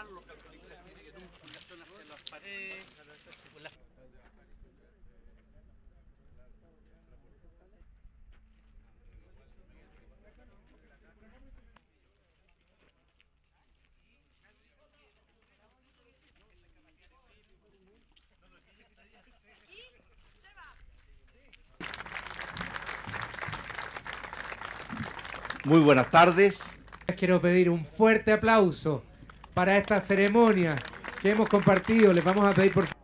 armarlo, tiene que tener publicación hacia las paredes. Muy buenas tardes. Quiero pedir un fuerte aplauso para esta ceremonia que hemos compartido. Les vamos a pedir por favor.